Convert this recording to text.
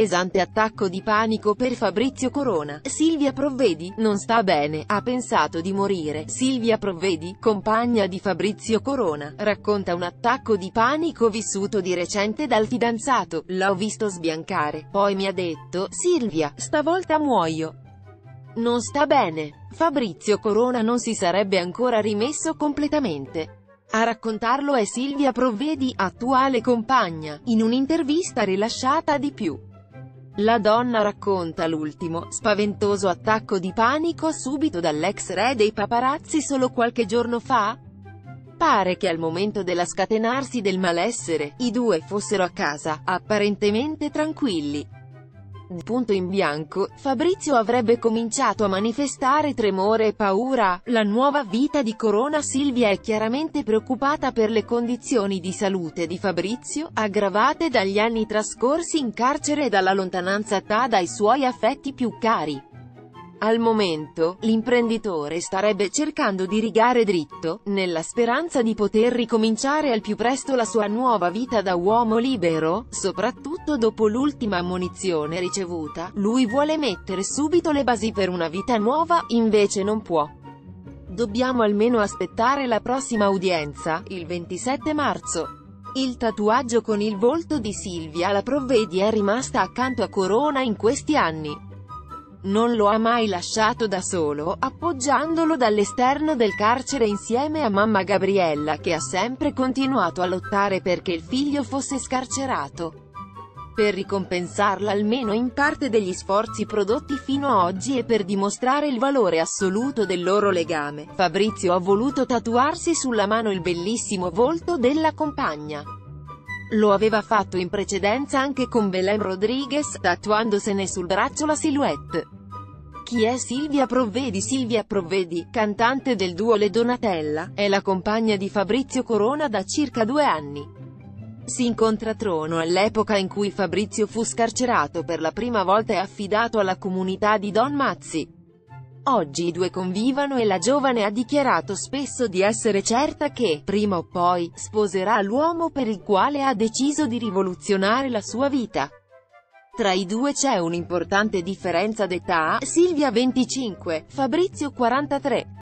pesante attacco di panico per Fabrizio Corona. Silvia Provvedi, non sta bene, ha pensato di morire. Silvia Provvedi, compagna di Fabrizio Corona, racconta un attacco di panico vissuto di recente dal fidanzato. L'ho visto sbiancare, poi mi ha detto, Silvia, stavolta muoio. Non sta bene. Fabrizio Corona non si sarebbe ancora rimesso completamente. A raccontarlo è Silvia Provvedi, attuale compagna, in un'intervista rilasciata di più. La donna racconta l'ultimo, spaventoso attacco di panico subito dall'ex re dei paparazzi solo qualche giorno fa. Pare che al momento della scatenarsi del malessere, i due fossero a casa, apparentemente tranquilli. Punto in bianco, Fabrizio avrebbe cominciato a manifestare tremore e paura. La nuova vita di Corona. Silvia è chiaramente preoccupata per le condizioni di salute di Fabrizio, aggravate dagli anni trascorsi in carcere e dalla lontananza dai suoi affetti più cari. Al momento, l'imprenditore starebbe cercando di rigare dritto, nella speranza di poter ricominciare al più presto la sua nuova vita da uomo libero, soprattutto dopo l'ultima ammonizione ricevuta. Lui vuole mettere subito le basi per una vita nuova, invece non può. Dobbiamo almeno aspettare la prossima udienza, il 27 marzo. Il tatuaggio con il volto di Silvia la Provvedi è rimasta accanto a Corona in questi anni. Non lo ha mai lasciato da solo, appoggiandolo dall'esterno del carcere insieme a mamma Gabriella, che ha sempre continuato a lottare perché il figlio fosse scarcerato. Per ricompensarla almeno in parte degli sforzi prodotti fino a oggi e per dimostrare il valore assoluto del loro legame, Fabrizio ha voluto tatuarsi sulla mano il bellissimo volto della compagna. Lo aveva fatto in precedenza anche con Belen Rodriguez, tatuandosene sul braccio la silhouette. Chi è Silvia Provvedi? Silvia Provvedi, cantante del duo Le Donatella, è la compagna di Fabrizio Corona da circa 2 anni. Si incontra a Trono all'epoca in cui Fabrizio fu scarcerato per la prima volta e affidato alla comunità di Don Mazzi. Oggi i due convivano e la giovane ha dichiarato spesso di essere certa che, prima o poi, sposerà l'uomo per il quale ha deciso di rivoluzionare la sua vita. Tra i due c'è un'importante differenza d'età, Silvia 25, Fabrizio 43.